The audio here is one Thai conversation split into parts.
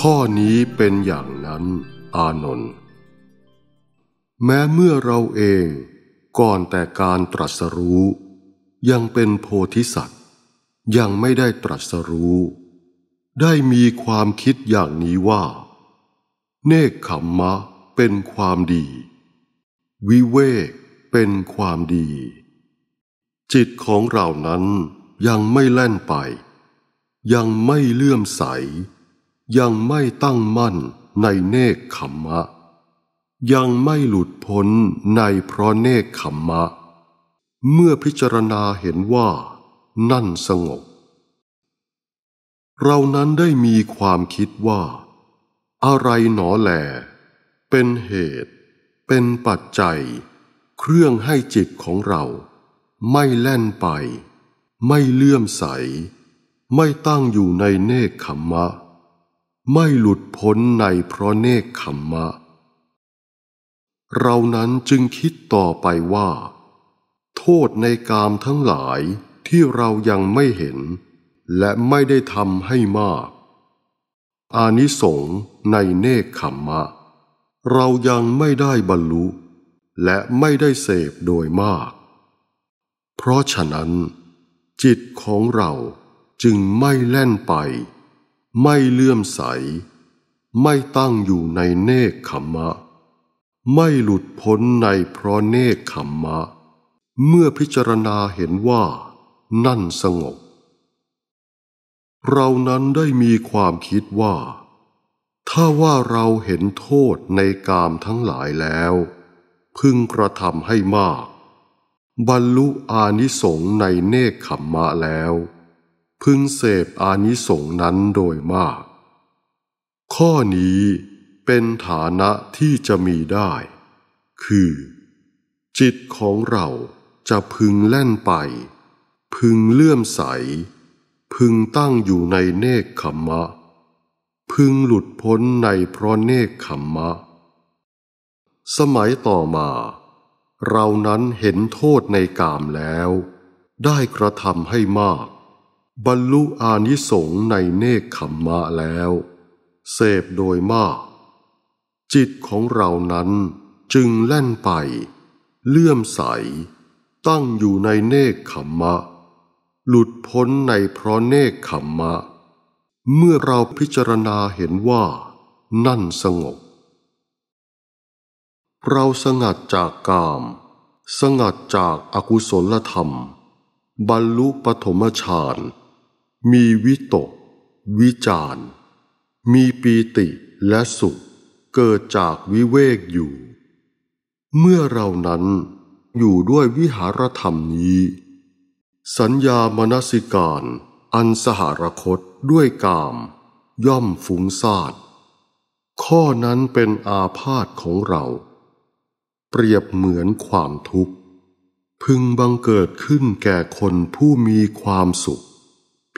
ข้อนี้เป็นอย่างนั้นอานนท์แม้เมื่อเราเองก่อนแต่การตรัสรู้ยังเป็นโพธิสัตว์ยังไม่ได้ตรัสรู้ได้มีความคิดอย่างนี้ว่าเนกขัมมะเป็นความดีวิเวกเป็นความดีจิตของเรานั้นยังไม่แล่นไปยังไม่เลื่อมใสยังไม่ตั้งมั่นในเนกขัมมะยังไม่หลุดพ้นในเพราะเนกขัมมะเมื่อพิจารณาเห็นว่านั่นสงบเรานั้นได้มีความคิดว่าอะไรหนอแลเป็นเหตุเป็นปัจจัยเครื่องให้จิตของเราไม่แล่นไปไม่เลื่อมใสไม่ตั้งอยู่ในเนกขัมมะไม่หลุดพ้นในเพราะเนกขัมมะเรานั้นจึงคิดต่อไปว่าโทษในกามทั้งหลายที่เรายังไม่เห็นและไม่ได้ทำให้มากอานิสงส์ในเนกขัมมะเรายังไม่ได้บรรลุและไม่ได้เสพโดยมากเพราะฉะนั้นจิตของเราจึงไม่แล่นไปไม่เลื่อมใสไม่ตั้งอยู่ในเนกขัมมะไม่หลุดพ้นในเพราะเนกขัมมะเมื่อพิจารณาเห็นว่านั่นสงบเรานั้นได้มีความคิดว่าถ้าว่าเราเห็นโทษในกามทั้งหลายแล้วพึงกระทำให้มากบรรลุอานิสงส์ในเนกขัมมะแล้วพึงเสพอานิสงส์นั้นโดยมากข้อนี้เป็นฐานะที่จะมีได้คือจิตของเราจะพึงแล่นไปพึงเลื่อมใสพึงตั้งอยู่ในเนกขัมมะพึงหลุดพ้นในเพราะเนกขัมมะสมัยต่อมาเรานั้นเห็นโทษในกามแล้วได้กระทำให้มากบรรลุอานิสงส์ในเนกขัมมะแล้วเสพโดยมากจิตของเรานั้นจึงแล่นไปเลื่อมใสตั้งอยู่ในเนกขัมมะหลุดพ้นในเพราะเนกขัมมะเมื่อเราพิจารณาเห็นว่านั่นสงบเราสงัดจากกามสงัดจากอกุศลธรรมบรรลุปฐมฌานมีวิตกวิจารมีปีติและสุขเกิดจากวิเวกอยู่เมื่อเรานั้นอยู่ด้วยวิหารธรรมนี้สัญญามนสิการอันสหรคตด้วยกามย่อมฟุ้งซ่านข้อนั้นเป็นอาพาธของเราเปรียบเหมือนความทุกข์พึงบังเกิดขึ้นแก่คนผู้มีความสุข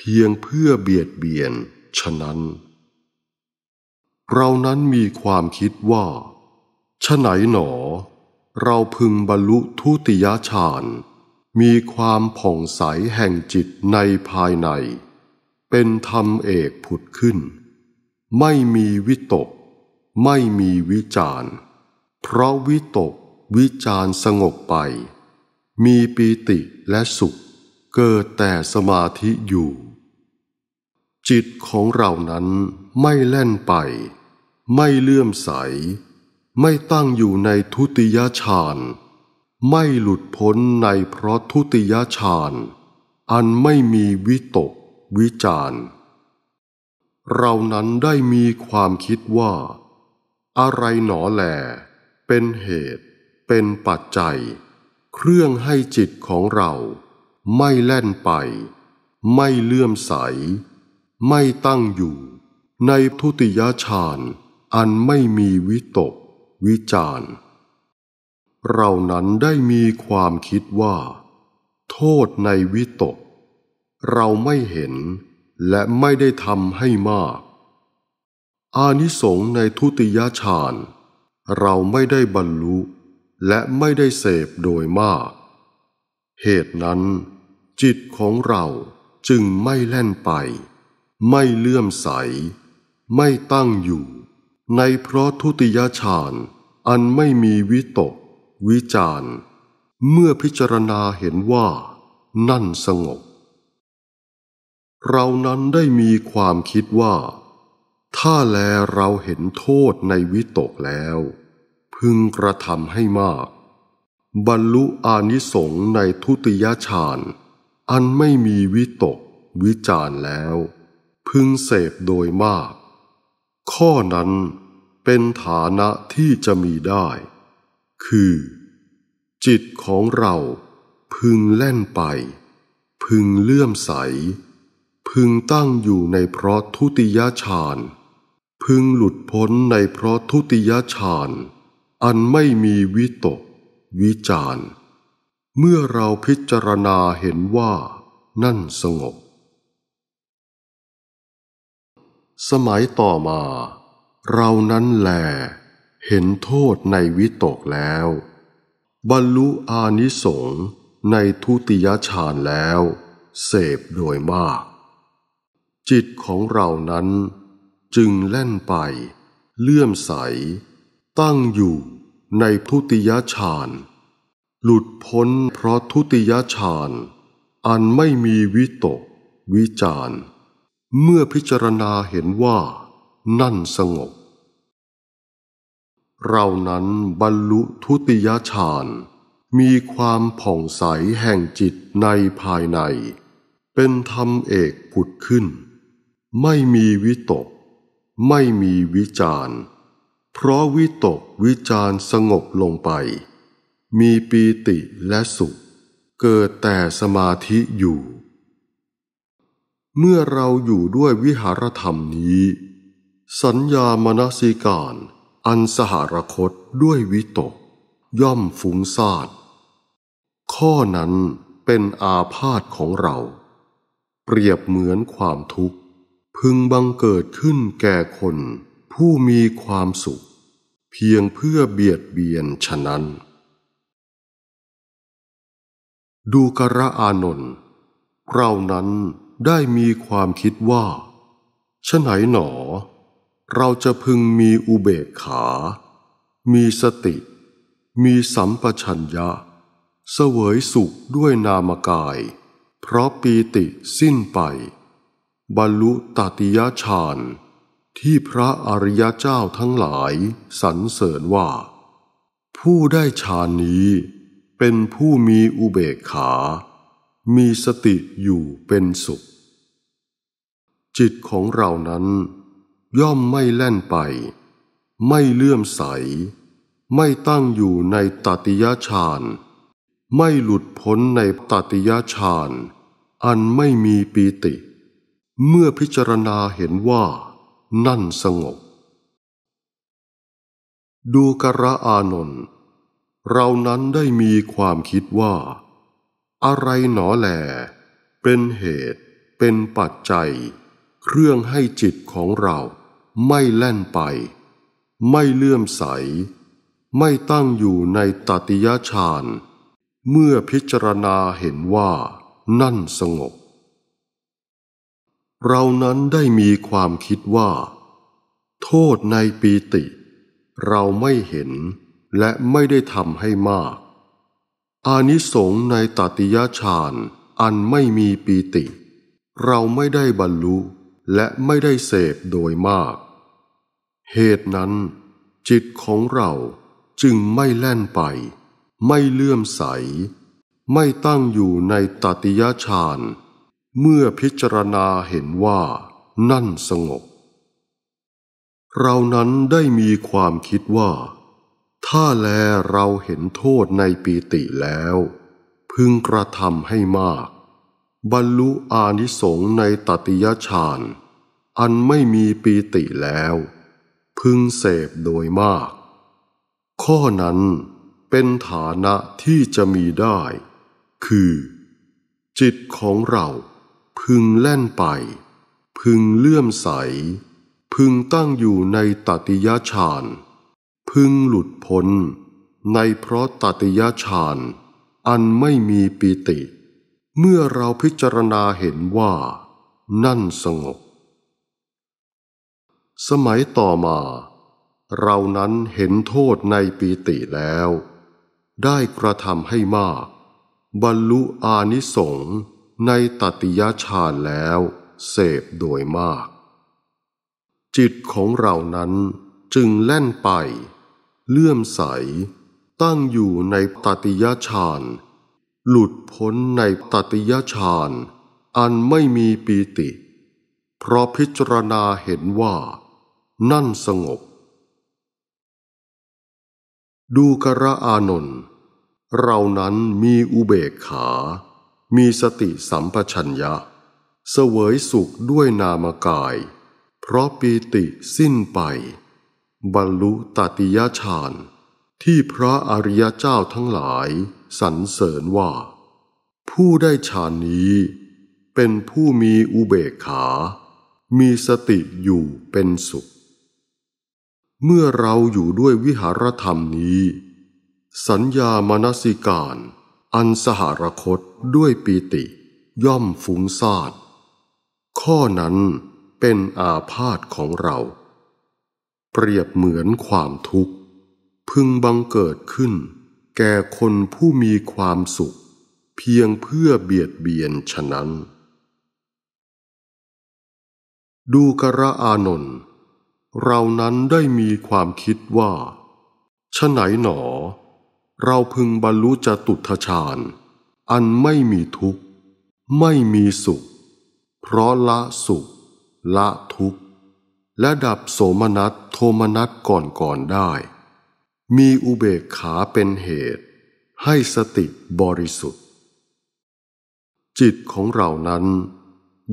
เพียงเพื่อเบียดเบียนฉะนั้นเรานั้นมีความคิดว่าฉะไหนหนอเราพึงบรรลุทุติยฌานมีความผ่องใสแห่งจิตในภายในเป็นธรรมเอกผุดขึ้นไม่มีวิตกไม่มีวิจารเพราะวิตกวิจารสงบไปมีปีติและสุขเกิดแต่สมาธิอยู่จิตของเรานั้นไม่แล่นไปไม่เลื่อมใสไม่ตั้งอยู่ในทุติยฌานไม่หลุดพ้นในเพราะทุติยฌานอันไม่มีวิตกวิจารเรานั้นได้มีความคิดว่าอะไรหนอแลเป็นเหตุเป็นปัจจัยเครื่องให้จิตของเราไม่แล่นไปไม่เลื่อมใสไม่ตั้งอยู่ในทุติยฌานอันไม่มีวิตกวิจารเรานั้นได้มีความคิดว่าโทษในวิตกเราไม่เห็นและไม่ได้ทำให้มากอานิสงส์ในทุติยฌานเราไม่ได้บรรลุและไม่ได้เสพโดยมากเหตุนั้นจิตของเราจึงไม่แล่นไปไม่เลื่อมใส ไม่ตั้งอยู่ในเพราะทุติยฌานอันไม่มีวิตกวิจารเมื่อพิจารณาเห็นว่านั่นสงบเรานั้นได้มีความคิดว่าถ้าแลเราเห็นโทษในวิตกแล้วพึงกระทำให้มากบรรลุอานิสงส์ในทุติยฌานอันไม่มีวิตกวิจารแล้วพึงเสพโดยมากข้อนั้นเป็นฐานะที่จะมีได้คือจิตของเราพึงแล่นไปพึงเลื่อมใสพึงตั้งอยู่ในเพราะทุติยฌานพึงหลุดพ้นในเพราะทุติยฌานอันไม่มีวิตกวิจารเมื่อเราพิจารณาเห็นว่านั่นสงบสมัยต่อมาเรานั้นแลเห็นโทษในวิตกแล้วบรรลุอานิสงส์ในทุติยฌานแล้วเสพโดยมากจิตของเรานั้นจึงแล่นไปเลื่อมใสตั้งอยู่ในทุติยฌานหลุดพ้นเพราะทุติยฌานอันไม่มีวิตกวิจารเมื่อพิจารณาเห็นว่านั่นสงบเรานั้นบรรลุทุติยฌานมีความผ่องใสแห่งจิตในภายในเป็นธรรมเอกผุดขึ้นไม่มีวิตกไม่มีวิจารเพราะวิตกวิจารสงบลงไปมีปีติและสุขเกิดแต่สมาธิอยู่เมื่อเราอยู่ด้วยวิหารธรรมนี้สัญญามนสิการอันสหรคตด้วยวิตกย่อมฟุ้งซ่านข้อนั้นเป็นอาพาธของเราเปรียบเหมือนความทุกข์พึงบังเกิดขึ้นแก่คนผู้มีความสุขเพียงเพื่อเบียดเบียนฉะนั้นดูกระอานนท์เรานั้นได้มีความคิดว่าฉะไหนหนอเราจะพึงมีอุเบกขามีสติมีสัมปชัญญะเสวยสุขด้วยนามกายเพราะปีติสิ้นไปบรรลุตติยฌานที่พระอริยเจ้าทั้งหลายสรรเสริญว่าผู้ได้ฌานนี้เป็นผู้มีอุเบกขามีสติอยู่เป็นสุขจิตของเรานั้นย่อมไม่แล่นไปไม่เลื่อมใสไม่ตั้งอยู่ในตติยฌานไม่หลุดพ้นในตติยฌานอันไม่มีปีติเมื่อพิจารณาเห็นว่านั่นสงบดูกระอานนท์เรานั้นได้มีความคิดว่าอะไรหนอแลเป็นเหตุเป็นปัจจัยเครื่องให้จิตของเราไม่แล่นไปไม่เลื่อมใสไม่ตั้งอยู่ในตติยฌานเมื่อพิจารณาเห็นว่านั่นสงบเรานั้นได้มีความคิดว่าโทษในปีติเราไม่เห็นและไม่ได้ทำให้มากอานิสงส์ในตติยฌานอันไม่มีปีติเราไม่ได้บรรลุและไม่ได้เสพโดยมากเหตุนั้นจิตของเราจึงไม่แล่นไปไม่เลื่อมใสไม่ตั้งอยู่ในตติยฌานเมื่อพิจารณาเห็นว่านั่นสงบเรานั้นได้มีความคิดว่าถ้าแลเราเห็นโทษในปีติแล้วพึงกระทำให้มากบรรลุอานิสงส์ในตติยฌานอันไม่มีปีติแล้วพึงเสพโดยมากข้อนั้นเป็นฐานะที่จะมีได้คือจิตของเราพึงแล่นไปพึงเลื่อมใสพึงตั้งอยู่ในตติยฌานพึงหลุดพ้นในเพราะตติยฌานอันไม่มีปีติเมื่อเราพิจารณาเห็นว่านั่นสงบ สมัยต่อมาเรานั้นเห็นโทษในปีติแล้วได้กระทำให้มากบรรลุอานิสงส์ในตติยฌานแล้วเสพโดยมากจิตของเรานั้นจึงแล่นไปเลื่อมใสตั้งอยู่ในตติยฌานหลุดพ้นในตติยฌานอันไม่มีปีติเพราะพิจารณาเห็นว่านั่นสงบดูกระอานนท์เรานั้นมีอุเบกขามีสติสัมปชัญญะเสวยสุขด้วยนามกายเพราะปีติสิ้นไปบรรลุตติยฌานที่พระอริยเจ้าทั้งหลายสรรเสริญว่าผู้ได้ฌานนี้เป็นผู้มีอุเบกขามีสติอยู่เป็นสุขเมื่อเราอยู่ด้วยวิหารธรรมนี้สัญญามนสิการอันสหรคตด้วยปีติย่อมฟุ้งซ่านข้อนั้นเป็นอาพาธของเราเปรียบเหมือนความทุกข์พึงบังเกิดขึ้นแก่คนผู้มีความสุขเพียงเพื่อเบียดเบียนฉะนั้นดูกระอานนท์เรานั้นได้มีความคิดว่าฉะไหนหนอเราพึงบรรลุจตุตฌานอันไม่มีทุกข์ไม่มีสุขเพราะละสุขละทุกข์และดับโสมนัสโทมนัสก่อนได้มีอุเบกขาเป็นเหตุให้สติบริสุทธิ์จิตของเรานั้น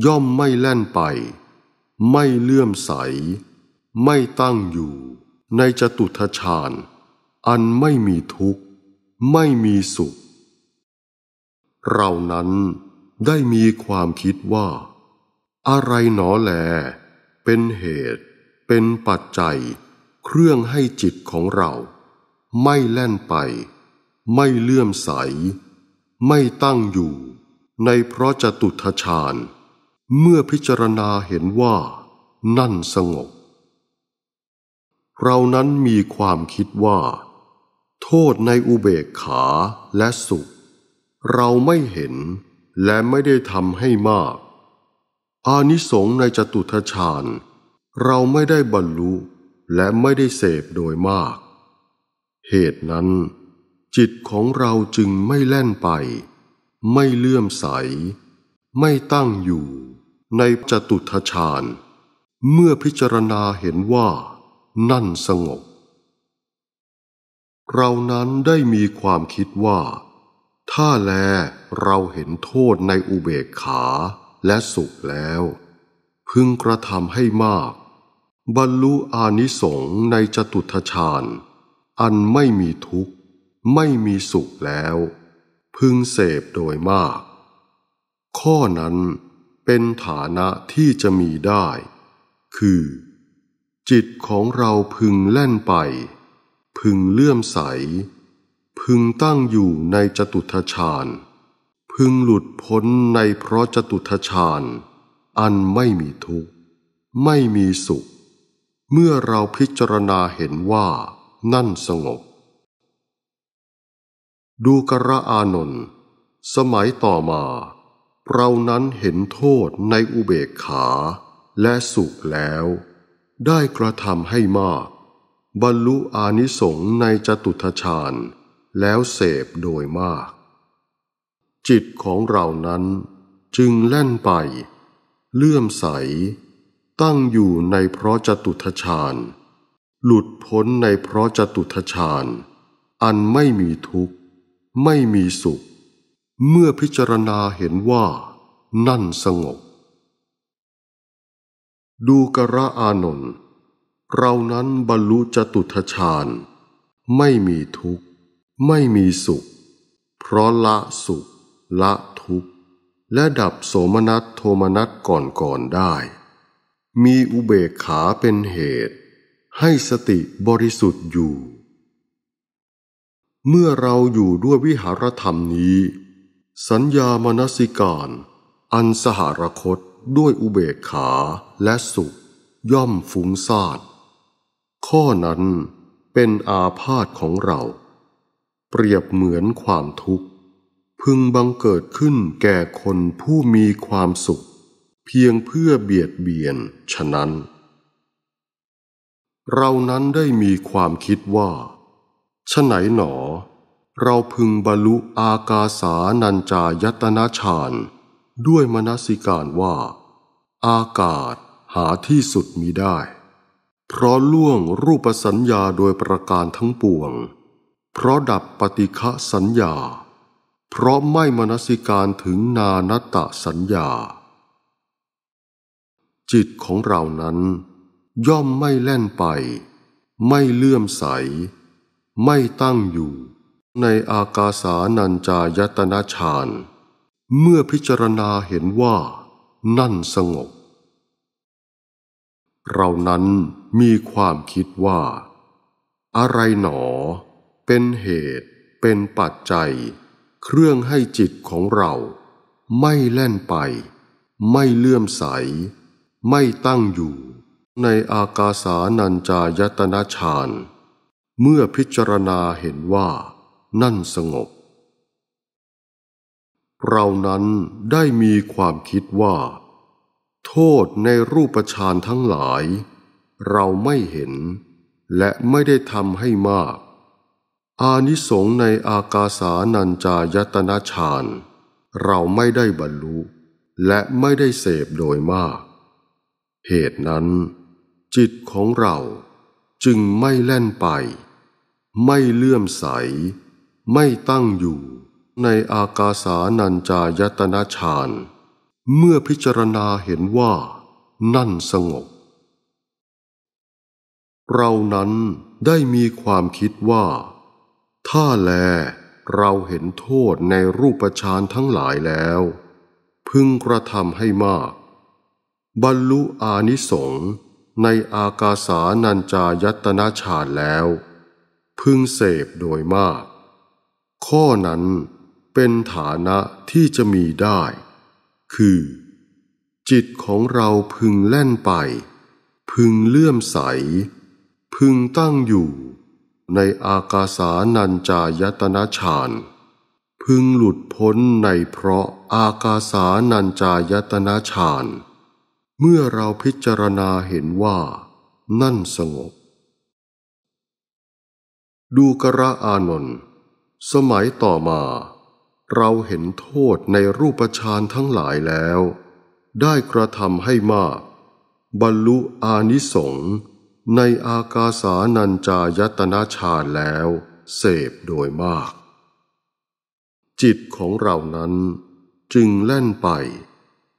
ย่อมไม่แล่นไปไม่เลื่อมใสไม่ตั้งอยู่ในจตุตฌานอันไม่มีทุกข์ไม่มีสุขเรานั้นได้มีความคิดว่าอะไรหนอแลเป็นเหตุเป็นปัจจัยเครื่องให้จิตของเราไม่แล่นไปไม่เลื่อมใสไม่ตั้งอยู่ในเพราะจตุตฌานเมื่อพิจารณาเห็นว่านั่นสงบเรานั้นมีความคิดว่าโทษในอุเบกขาและสุขเราไม่เห็นและไม่ได้ทำให้มากอานิสงส์ในจตุตฌานเราไม่ได้บรรลุและไม่ได้เสพโดยมากเหตุนั้นจิตของเราจึงไม่แล่นไปไม่เลื่อมใสไม่ตั้งอยู่ในจตุตฌานเมื่อพิจารณาเห็นว่านั่นสงบเรานั้นได้มีความคิดว่าถ้าแลเราเห็นโทษในอุเบกขาและสุขแล้วพึงกระทำให้มากบรรลุอานิสงส์ในจตุตฌานอันไม่มีทุกข์ไม่มีสุขแล้วพึงเสพโดยมากข้อนั้นเป็นฐานะที่จะมีได้คือจิตของเราพึงแล่นไปพึงเลื่อมใสพึงตั้งอยู่ในจตุตฌานพึงหลุดพ้นในเพราะจตุตฌานอันไม่มีทุกข์ไม่มีสุขเมื่อเราพิจารณาเห็นว่านั่นสงบดูกระอานนท์สมัยต่อมาเรานั้นเห็นโทษในอุเบกขาและสุขแล้วได้กระทำให้มากบรรลุอานิสงส์ในจตุตฌานแล้วเสพโดยมากจิตของเรานั้นจึงแล่นไปเลื่อมใสตั้งอยู่ในเพราะจตุตฌานหลุดพ้นในเพราะจตุตฌานอันไม่มีทุกข์ไม่มีสุขเมื่อพิจารณาเห็นว่านั่นสงบดูกระอานนท์เรานั้นบรรลุจตุตฌานไม่มีทุกข์ไม่มีสุขเพราะละสุขละทุกข์และดับโสมนัสโทมนัสก่อนได้มีอุเบกขาเป็นเหตุให้สติบริสุทธิ์อยู่เมื่อเราอยู่ด้วยวิหารธรรมนี้สัญญามนสิการอันสหรคตด้วยอุเบกขาและสุข ย่อมฟุ้งซ่านข้อนั้นเป็นอาพาธของเราเปรียบเหมือนความทุกข์พึงบังเกิดขึ้นแก่คนผู้มีความสุขเพียงเพื่อเบียดเบียนฉะนั้นเรานั้นได้มีความคิดว่าฉะไหนหนอเราพึงบรรลุอากาสานัญจายตนะฌานด้วยมนสิการว่าอากาศหาที่สุดมิได้เพราะล่วงรูปสัญญาโดยประการทั้งปวงเพราะดับปฏิฆะสัญญาเพราะไม่มนสิการถึงนานัตตสัญญาจิตของเรานั้นย่อมไม่แล่นไปไม่เลื่อมใสไม่ตั้งอยู่ในอากาสานัญจายตนะฌานเมื่อพิจารณาเห็นว่านั่นสงบเรานั้นมีความคิดว่าอะไรหนอเป็นเหตุเป็นปัจจัยเครื่องให้จิตของเราไม่แล่นไปไม่เลื่อมใสไม่ตั้งอยู่ในอากาสานัญจายตนะฌานเมื่อพิจารณาเห็นว่านั่นสงบเรานั้นได้มีความคิดว่าโทษในรูปฌานทั้งหลายเราไม่เห็นและไม่ได้ทำให้มากอานิสงส์ในอากาสานัญจายตนะฌานเราไม่ได้บรรลุและไม่ได้เสพโดยมากเหตุนั้นจิตของเราจึงไม่แล่นไปไม่เลื่อมใสไม่ตั้งอยู่ในอากาสานัญจายตนะฌานเมื่อพิจารณาเห็นว่านั่นสงบเรานั้นได้มีความคิดว่าถ้าแลเราเห็นโทษในรูปฌานทั้งหลายแล้วพึงกระทำให้มากบรรลุอานิสงส์ในอากาสานัญจายตนะฌานแล้วพึงเสพโดยมากข้อนั้นเป็นฐานะที่จะมีได้คือจิตของเราพึงแล่นไปพึงเลื่อมใสพึงตั้งอยู่ในอากาสานัญจายตนะฌานพึงหลุดพ้นในเพราะอากาสานัญจายตนะฌานเมื่อเราพิจารณาเห็นว่านั่นสงบดูกระอานนท์สมัยต่อมาเราเห็นโทษในรูปฌานทั้งหลายแล้วได้กระทำให้มากบรรลุอานิสงส์ในอากาสานัญจายตนะฌานแล้วเสพโดยมากจิตของเรานั้นจึงแล่นไป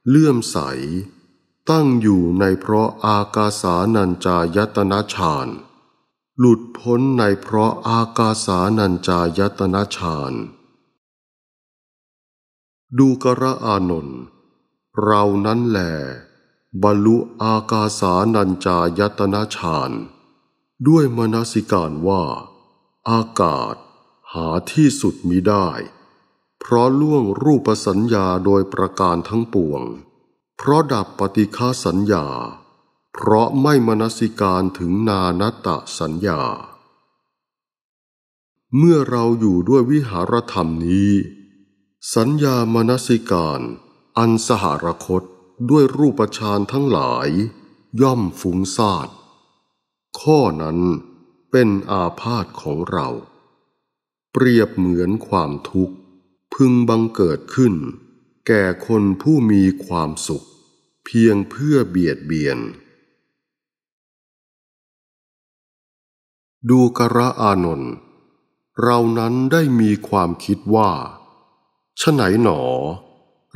เลื่อมใสตั้งอยู่ในเพราะอากาสานัญจายตนะฌานหลุดพ้นในเพราะอากาสานัญจายตนะฌานดูกระอานนท์เรานั้นแลบรรลุอากาสานัญจายตนะฌานด้วยมนสิการว่าอากาศหาที่สุดมิได้เพราะล่วงรูปสัญญาโดยประการทั้งปวงเพราะดับปฏิฆาสัญญาเพราะไม่มนสิการถึงนานัตตสัญญาเมื่อเราอยู่ด้วยวิหารธรรมนี้สัญญามนสิการอันสหรคตด้วยรูปฌานทั้งหลายย่อมฟุ้งซ่านข้อนั้นเป็นอาพาธของเราเปรียบเหมือนความทุกข์พึงบังเกิดขึ้นแก่คนผู้มีความสุขเพียงเพื่อเบียดเบียนดูกระอานนท์เรานั้นได้มีความคิดว่าฉะไหนหนอ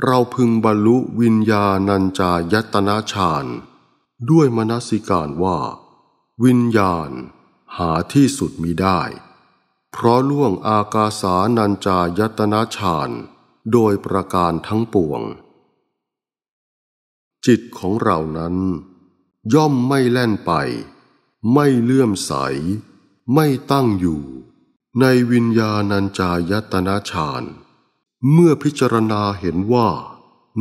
เราพึงบรรลุวิญญาณัญจายตนะฌานด้วยมนสิการว่าวิญญาณหาที่สุดมิได้เพราะล่วงอากาสานัญจายตนะฌานโดยประการทั้งปวงจิตของเรานั้นย่อมไม่แล่นไปไม่เลื่อมใสไม่ตั้งอยู่ในวิญญาณัญจายตนะฌานเมื่อพิจารณาเห็นว่า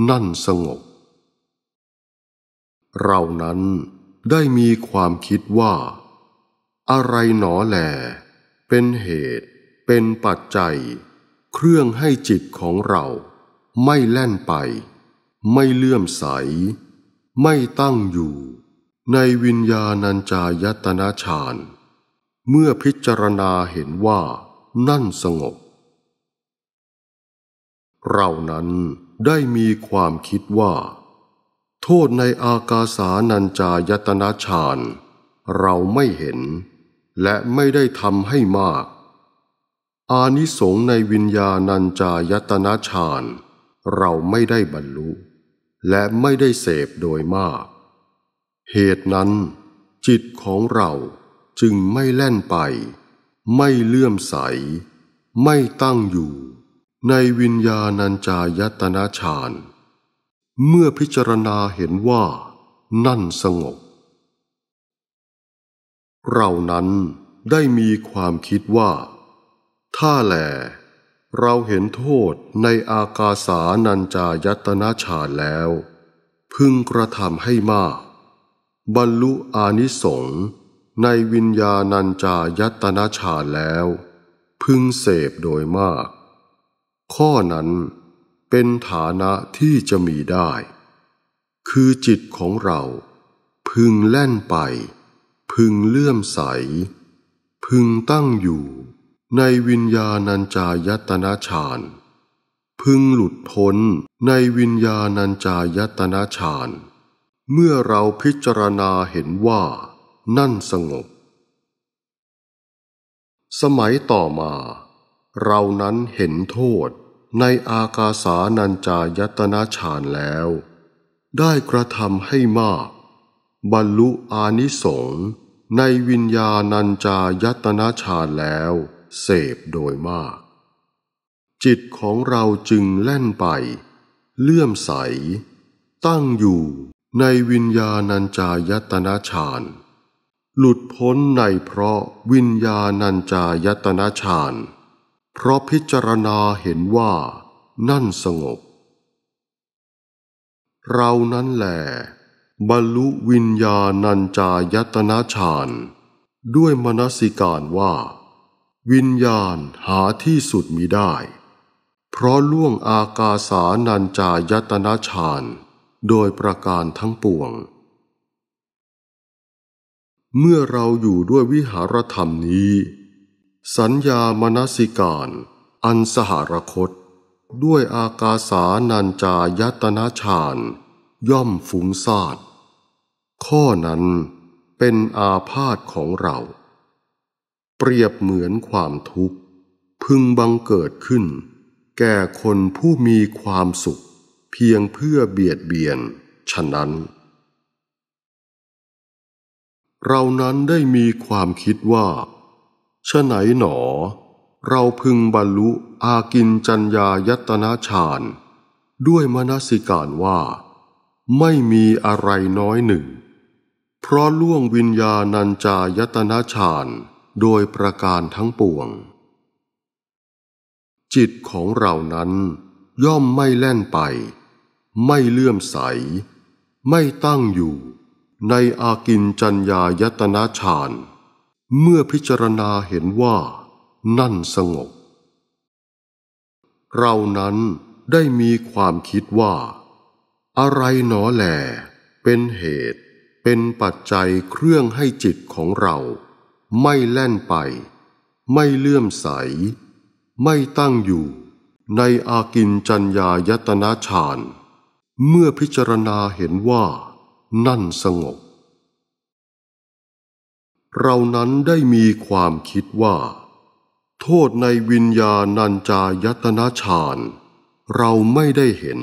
นั่นสงบเรานั้น ได้มีความคิดว่าอะไรหนอแลเป็นเหตุเป็นปัจจัยเครื่องให้จิตของเราไม่แล่นไปไม่เลื่อมใสไม่ตั้งอยู่ในวิญญาณัญจายตนะฌานเมื่อพิจารณาเห็นว่านั่นสงบเรานั้นได้มีความคิดว่าโทษในอากาสานัญจายตนะฌานเราไม่เห็นและไม่ได้ทำให้มากอานิสงส์ในวิญญาณัญจายตนะฌานเราไม่ได้บรรลุและไม่ได้เสพโดยมากเหตุนั้นจิตของเราจึงไม่แล่นไปไม่เลื่อมใสไม่ตั้งอยู่ในวิญญาณัญจายตนะฌานเมื่อพิจารณาเห็นว่านั่นสงบเรานั้นได้มีความคิดว่าถ้าแลเราเห็นโทษในอากาสานัญจายตนะฌานแล้วพึงกระทำให้มากบรรลุอานิสงส์ในวิญญาณัญจายตนะฌานแล้วพึงเสพโดยมากข้อนั้นเป็นฐานะที่จะมีได้คือจิตของเราพึงแล่นไปพึงเลื่อมใสพึงตั้งอยู่ในวิญญาณัญจายตนะฌานพึงหลุดพ้นในวิญญาณัญจายตนะฌานเมื่อเราพิจารณาเห็นว่านั่นสงบสมัยต่อมาเรานั้นเห็นโทษในอากาสานัญจายตนะฌานแล้วได้กระทำให้มากบรรลุอานิสงส์ในวิญญาณัญจายตนะฌานแล้วเสพโดยมากจิตของเราจึงแล่นไปเลื่อมใสตั้งอยู่ในวิญญาณัญจายตนะฌานหลุดพ้นในเพราะวิญญาณัญจายตนะฌานเพราะพิจารณาเห็นว่านั่นสงบเรานั้นแลบรรลุวิญญาณัญจายตนะฌานด้วยมนสิการว่าวิญญาณหาที่สุดมิได้เพราะล่วงอากาสานัญจายตนะฌานโดยประการทั้งปวงเมื่อเราอยู่ด้วยวิหารธรรมนี้สัญญามนสิการอันสหรคตด้วยอากาสานัญจายตนะฌานย่อมฟุ้งซ่านข้อนั้นเป็นอาพาธของเราเปรียบเหมือนความทุกข์พึงบังเกิดขึ้นแก่คนผู้มีความสุขเพียงเพื่อเบียดเบียนฉะนั้นเรานั้นได้มีความคิดว่าฉะไหนหนอเราพึงบรรลุอากิญจัญญายตนะฌานด้วยมนสิการว่าไม่มีอะไรน้อยหนึ่งเพราะล่วงวิญญาณัญจายตนะฌานโดยประการทั้งปวงจิตของเรานั้นย่อมไม่แล่นไปไม่เลื่อมใสไม่ตั้งอยู่ในอากิญจัญญายตนะฌานเมื่อพิจารณาเห็นว่านั่นสงบเรานั้นได้มีความคิดว่าอะไรหนอแลเป็นเหตุเป็นปัจจัยเครื่องให้จิตของเราไม่แล่นไปไม่เลื่อมใสไม่ตั้งอยู่ในอากิญจัญญายตนะฌานเมื่อพิจารณาเห็นว่านั่นสงบเรานั้นได้มีความคิดว่าโทษในวิญญาณัญจายตนะฌานเราไม่ได้เห็น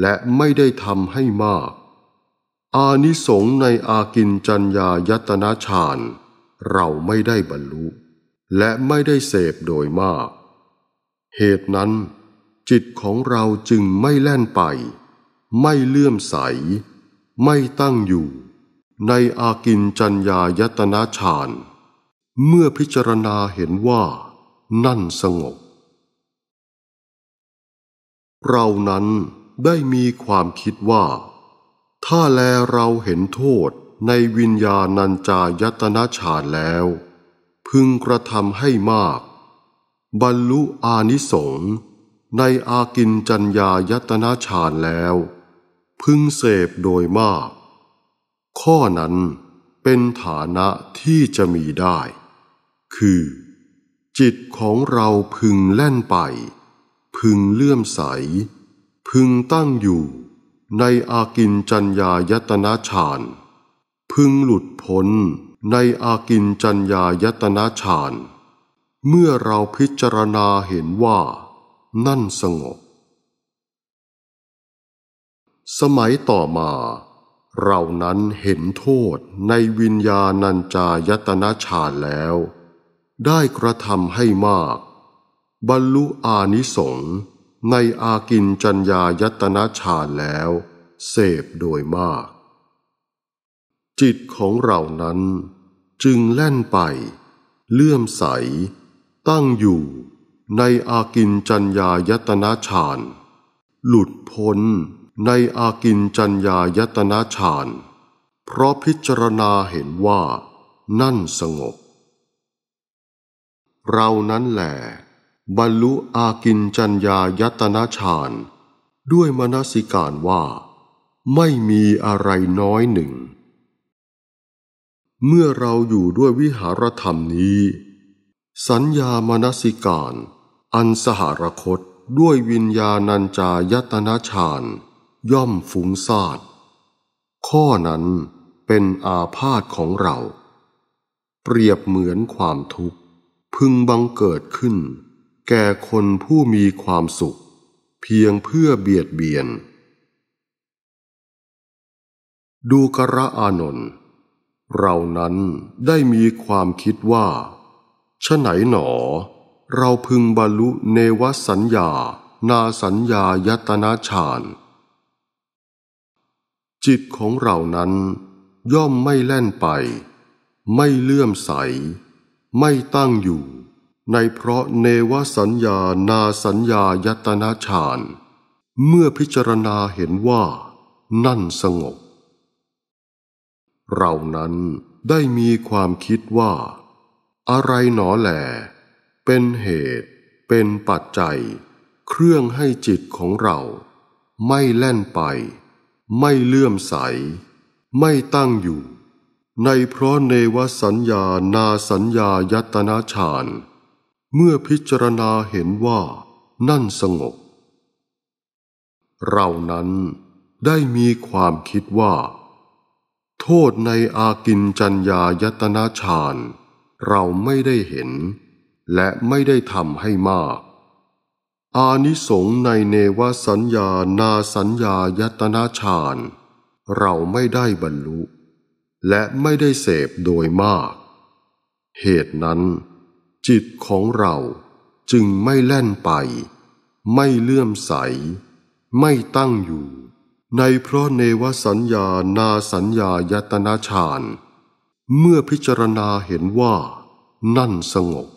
และไม่ได้ทำให้มากอานิสงส์ในอากิญจัญญายตนะฌานเราไม่ได้บรรลุและไม่ได้เสพโดยมากเหตุนั้นจิตของเราจึงไม่แล่นไปไม่เลื่อมใสไม่ตั้งอยู่ในอากิญจัญญายตนะฌานเมื่อพิจารณาเห็นว่านั่นสงบเรานั้นได้มีความคิดว่าถ้าแลเราเห็นโทษ ในวิญญาณัญจายตนะฌานแล้วพึงกระทำให้มากบรรลุอานิสงส์ในอากินจัญญายตนะฌานแล้วพึงเสพโดยมากข้อนั้นเป็นฐานะที่จะมีได้คือจิตของเราพึงแล่นไปพึงเลื่อมใสพึงตั้งอยู่ในอากินจัญญายตนะฌานพึงหลุดพ้นในอากินจัญญายตนะฌานเมื่อเราพิจารณาเห็นว่านั่นสงบสมัยต่อมาเรานั้นเห็นโทษในวิญญาณัญจายตนะฌานแล้วได้กระทำให้มากบรรลุอานิสงส์ในอากินจัญญายตนะฌานแล้วเสพโดยมากจิตของเรานั้นจึงแล่นไปเลื่อมใสตั้งอยู่ในอากินจัญญายตนะฌานหลุดพ้นในอากินจัญญายตนะฌานเพราะพิจารณาเห็นว่านั่นสงบเรานั้นแหละบรรลุอากินจัญญายตนะฌานด้วยมนสิการว่าไม่มีอะไรน้อยหนึ่งเมื่อเราอยู่ด้วยวิหารธรรมนี้สัญญามนสิการอันสหรคตด้วยวิญญาณัญจายตนะฌานย่อมฟุ้งซ่านข้อนั้นเป็นอาพาธของเราเปรียบเหมือนความทุกข์พึงบังเกิดขึ้นแก่คนผู้มีความสุขเพียงเพื่อเบียดเบียนดูกระอานนท์เรานั้นได้มีความคิดว่าฉะไหนหนอเราพึงบรรลุเนวสัญญานาสัญญายตนะฌานจิตของเรานั้นย่อมไม่แล่นไปไม่เลื่อมใสไม่ตั้งอยู่ในเพราะเนวสัญญานาสัญญายตนะฌานเมื่อพิจารณาเห็นว่านั่นสงบเรานั้นได้มีความคิดว่าอะไรหนอแลเป็นเหตุเป็นปัจจัยเครื่องให้จิตของเราไม่แล่นไปไม่เลื่อมใสไม่ตั้งอยู่ในเพราะเนวสัญญานาสัญญายตนะฌานเมื่อพิจารณาเห็นว่านั่นสงบเรานั้นได้มีความคิดว่าโทษในอากินจัญญายตนะฌานเราไม่ได้เห็นและไม่ได้ทำให้มากอานิสงส์ในเนวสัญญานาสัญญายตนะฌานเราไม่ได้บรรลุและไม่ได้เสพโดยมากเหตุนั้นจิตของเราจึงไม่แล่นไปไม่เลื่อมใสไม่ตั้งอยู่ในเพราะเนวสัญญานาสัญญายตนะฌานเมื่อพิจารณาเห็นว่านั่นสงบ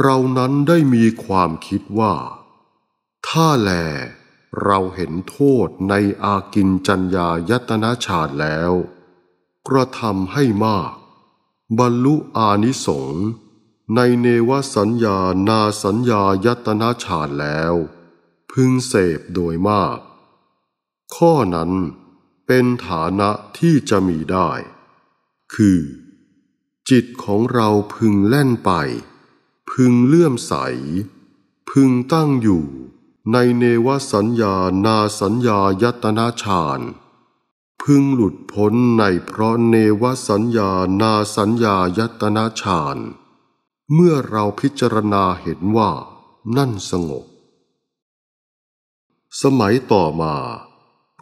เรานั้นได้มีความคิดว่าถ้าแลเราเห็นโทษในอากินจัญญายตนะฌานแล้วกระทำให้มากบรรลุอานิสงส์ในเนวสัญญานาสัญญายตนะฌานแล้วพึงเสพโดยมากข้อนั้นเป็นฐานะที่จะมีได้คือจิตของเราพึงแล่นไปพึงเลื่อมใสพึงตั้งอยู่ในเนวสัญญานาสัญญายตนะฌานพึงหลุดพ้นในเพราะเนวสัญญานาสัญญายตนะฌานเมื่อเราพิจารณาเห็นว่านั่นสงบสมัยต่อมา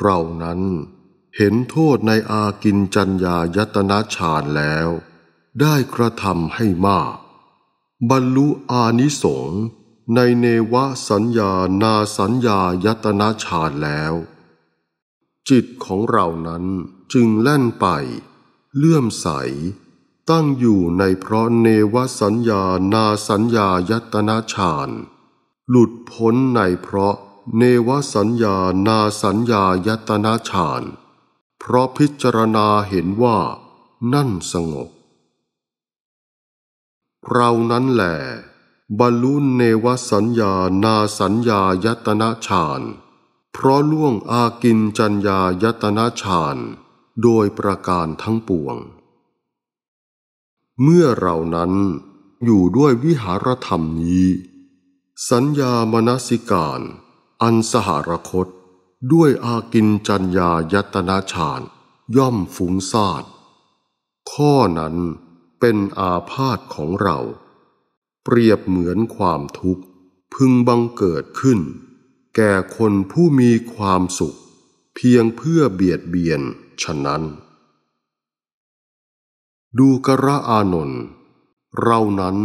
เรานั้นเห็นโทษในอากินจัญญายตนะฌานแล้วได้กระทำให้มากบรรลุอานิสงส์ในเนวสัญญานาสัญญายตนะฌานแล้วจิตของเรานั้นจึงแล่นไปเลื่อมใสตั้งอยู่ในเพราะเนวสัญญานาสัญญายตนะฌานหลุดพ้นในเพราะเนวสัญญานาสัญญายตนะฌาน เพราะพิจารณาเห็นว่านั่นสงบเรานั้นแหละบรรลุเนวสัญญานาสัญญายตนะฌานเพราะล่วงอากิญจัญญายตนะฌานโดยประการทั้งปวงเมื่อเรานั้นอยู่ด้วยวิหารธรรมนี้สัญญามนสิการอันสหรคตด้วยอากิญจัญญายตนะฌานย่อมฟุ้งซ่านข้อนั้นเป็นอาพาธของเราเปรียบเหมือนความทุกข์พึงบังเกิดขึ้นแก่คนผู้มีความสุขเพียงเพื่อเบียดเบียนฉะนั้นดูกระอานนท์เรานั้น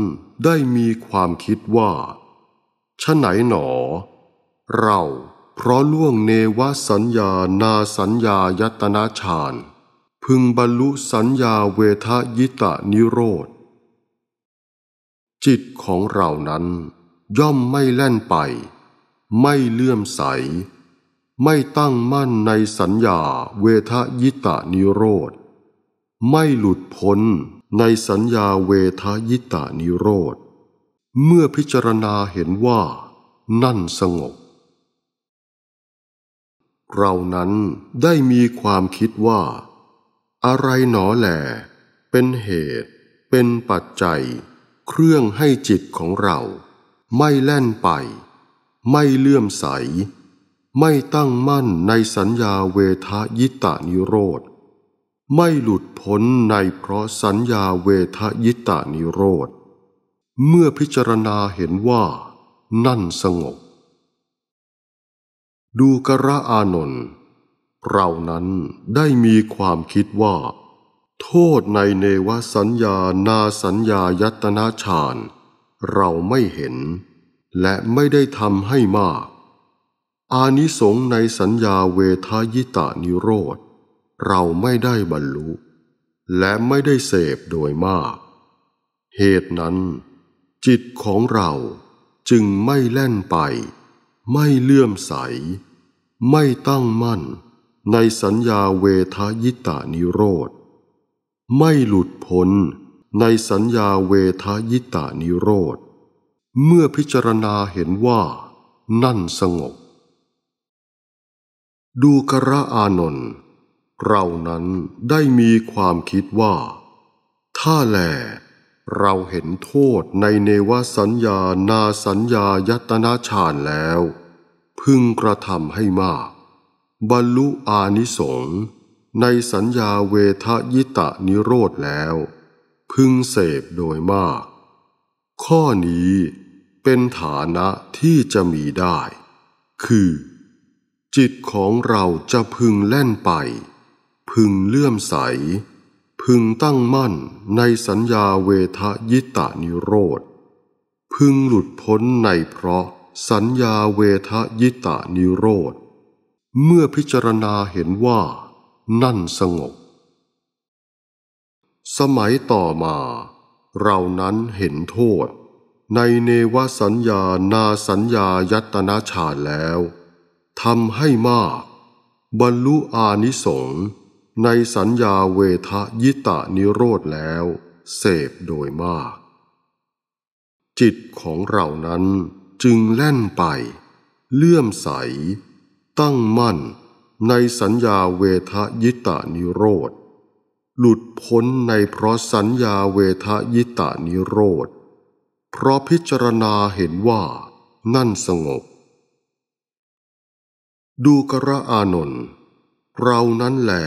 ได้มีความคิดว่าฉะไหนหนอเราเพราะล่วงเนวสัญญานาสัญญายตนะฌานพึงบรรลุสัญญาเวทยิตะนิโรธจิตของเรานั้นย่อมไม่แล่นไปไม่เลื่อมใสไม่ตั้งมั่นในสัญญาเวทยิตะนิโรธไม่หลุดพ้นในสัญญาเวทยิตะนิโรธเมื่อพิจารณาเห็นว่านั่นสงบเรานั้นได้มีความคิดว่าอะไรหนอแหลเป็นเหตุเป็นปัจจัยเครื่องให้จิตของเราไม่แล่นไปไม่เลื่อมใสไม่ตั้งมั่นในสัญญาเวทยิตะนิโรธไม่หลุดพ้นในเพราะสัญญาเวทยิตะนิโรธเมื่อพิจารณาเห็นว่านั่นสงบดูกระอานนท์เรานั้นได้มีความคิดว่าโทษในเนวสัญญานาสัญญายตนะฌานเราไม่เห็นและไม่ได้ทำให้มากอานิสงส์ในสัญญาเวทยิตะนิโรธเราไม่ได้บรรลุและไม่ได้เสพโดยมากเหตุนั้นจิตของเราจึงไม่แล่นไปไม่เลื่อมใสไม่ตั้งมั่นในสัญญาเวทยิตะนิโรธไม่หลุดพ้นในสัญญาเวทยิตะนิโรธเมื่อพิจารณาเห็นว่านั่นสงบดูกระอานนท์เรานั้นได้มีความคิดว่าถ้าแลเราเห็นโทษในเนวสัญญานาสัญญายตนะฌานแล้วพึงกระทำให้มากบรรลุอานิสงส์ในสัญญาเวทยิตะนิโรธแล้วพึงเสพโดยมากข้อนี้เป็นฐานะที่จะมีได้คือจิตของเราจะพึงแล่นไปพึงเลื่อมใสพึงตั้งมั่นในสัญญาเวทยิตะนิโรธพึงหลุดพ้นในเพราะสัญญาเวทยิตะนิโรธเมื่อพิจารณาเห็นว่านั่นสงบสมัยต่อมาเรานั้นเห็นโทษในเนวสัญญานาสัญญายตนะฌานแล้วทำให้มากบรรลุอานิสงส์ในสัญญาเวทยิตะนิโรธแล้วเสพโดยมากจิตของเรานั้นจึงแล่นไปเลื่อมใสตั้งมั่นในสัญญาเวทยิตะนิโรธหลุดพ้นในเพราะสัญญาเวทยิตะนิโรธเพราะพิจารณาเห็นว่านั่นสงบดูกระอานนท์เรานั้นแหละ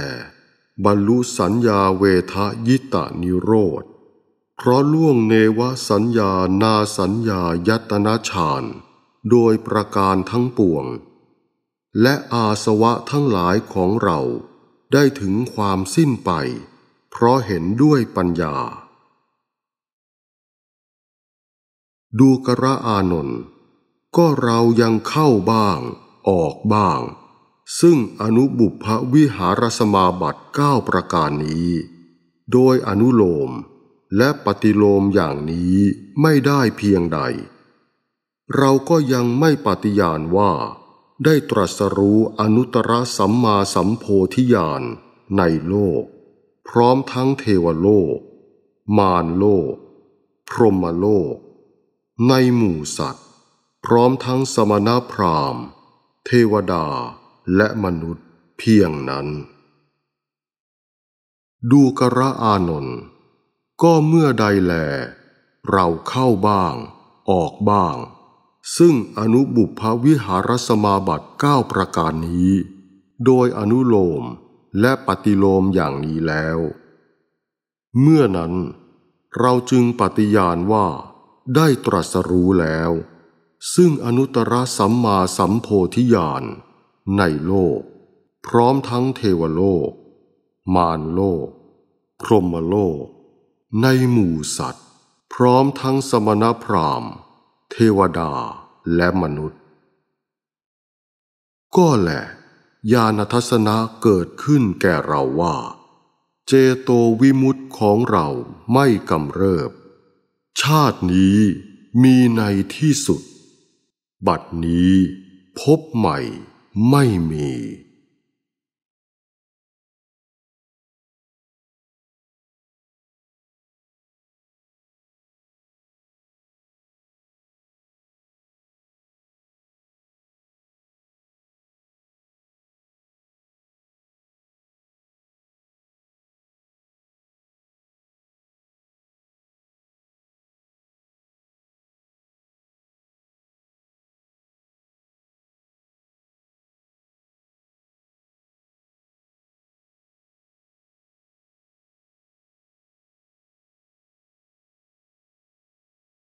บรรลุสัญญาเวทยิตะนิโรธเพราะล่วงเนวสัญญานาสัญญายตนะฌานโดยประการทั้งปวงและอาสวะทั้งหลายของเราได้ถึงความสิ้นไปเพราะเห็นด้วยปัญญาดูกระอานนท์ก็เรายังเข้าบ้างออกบ้างซึ่งอนุบุพวิหารสมาบัติ9ประการนี้โดยอนุโลมและปฏิโลมอย่างนี้ไม่ได้เพียงใดเราก็ยังไม่ปฏิญาณว่าได้ตรัสรู้อนุตตรสัมมาสัมโพธิญาณ ในโลกพร้อมทั้งเทวโลกมารโลกพรหมโลกในหมู่สัตว์พร้อมทั้งสมณพราหมณ์เทวดาและมนุษย์เพียงนั้นดูกรอานนท์ก็เมื่อใดแลเราเข้าบ้างออกบ้างซึ่งอนุบุพวิหารสมาบัติ9ประการนี้โดยอนุโลมและปฏิโลมอย่างนี้แล้วเมื่อนั้นเราจึงปฏิญาณว่าได้ตรัสรู้แล้วซึ่งอนุตตรสัมมาสัมโพธิญาณในโลกพร้อมทั้งเทวโลกมารโลกพรหมโลกในหมู่สัตว์พร้อมทั้งสมณพราหมณ์เทวดาและมนุษย์ก็แหละญาณทัศนะเกิดขึ้นแก่เราว่าเจโตวิมุตติของเราไม่กำเริบชาตินี้มีในที่สุดบัดนี้พบใหม่ไม่มี